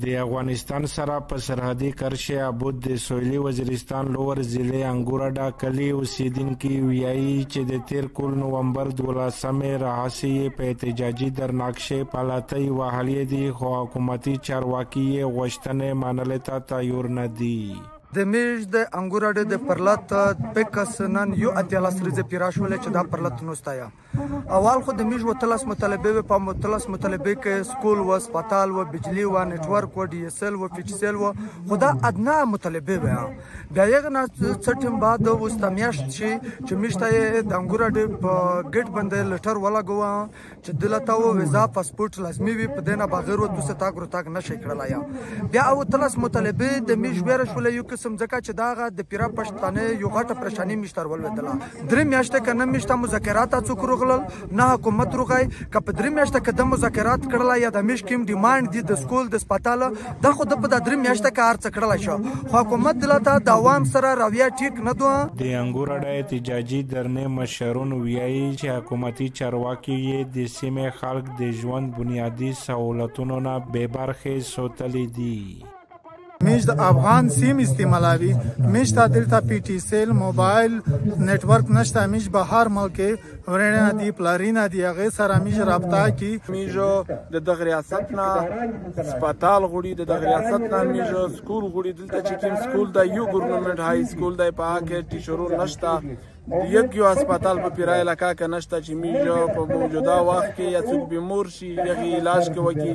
د افغانستان سره په سرحدي کرښې عبود د سویلي وزیرستان لوور ضلع انګور اډا کلي اوسیدونکي ویایي چې د تیر کال نومبر 12مې راهیسې په احتجاجي درناک شی پالاتۍ وهلې دي، خو حکومتي چارواکي یې غوښتنې منلو ته تیار نه دي. د میژ د انګور اډې د پرلت پکسنن یو اتلس ریزه پیراشول چې دا پرلت نوستایا اول خو د میژ وتلس مطالبه په متلس مطالبه کې سکول و سپټال و بجلی و نتورک و ډي اس ال و فیکس ال و خدا ادنا مطالبه بیا یې نه چټم بعد واستمیاش چې میشته د انګور اډې په ګټ باندې لټر ولا غوا چې دلته و ویزا پاسپورت لازمي وي په دینه بغیر و دوسه تاګرو تاګ نشي کړلایا. بیا او تلس مطالبه د میژ ورشول یو سمځکه چې داغه د پیرا پښتانه یو غټه پرشانی مشتر ولودله درې میاشته کنه مشته مذاکرات څوک رغلل نه حکومت رغای ک په درې میاشته قدم مذاکرات کړل یا د مشکیم ډیماند دي د سکول د سپټاله د خو د درې میاشته کار څکړل شو. حکومت دلته د عوام سره رویه ټیک نه دوه. د انګور اډې احتجاجي درنې مشرون ویایي چې حکومتي چارواکي د سیمه خلک د ژوند بنیادي سہولتونو نه به برخه سوتلي دي. میش د افغان سیمستی ملاوی میش د دلتا پی ٹی سیل موبایل نتورک نشته، میش بهار موکه ورینا دیپلارینا دیاغسا رامیش رپتاکی، میش د دغریاساتنا سپټال غوړي، د دغریاساتنا میش سکول غوړي، دلتا چیکمسکولدا یو ګورنمنت های سکول د پاکه ټیشرو نشته، یک یو هسپتال په پیرا علاقه کې نشته چې میش په موجوده وخت کې یا څوک بیمار شي یا علاج کوي.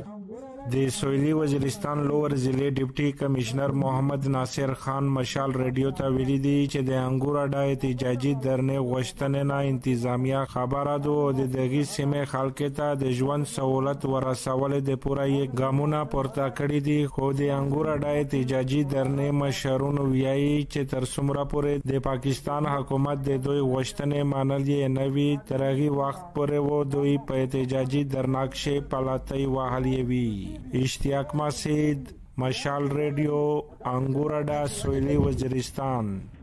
د سویلي وزیرستان لوور ضلع ډیپټي کمشنر محمد ناصر خان مشال ریډیو ته ویلي دي چې د انګور اډا احتجاجي درنې غوښتنې نه انتظامیه خبره ده او د دغې سیمې خلکو ته د ژوند سهولت ورسول د پوره یې ګامونه پورته کړي دي، خو د انګور اډا احتجاجي درنې مشرونو ویایي چې تر څومره پورې د پاکستان حکومت د دوی غوښتنې منل یې نه وي تر هغې وخت پورې و دوی په احتجاجي درناک شی پلاتۍ وهلې وي. اشتیاق مسید، مشال ریڈیو، انگور اڈا، سویلی وزیرستان.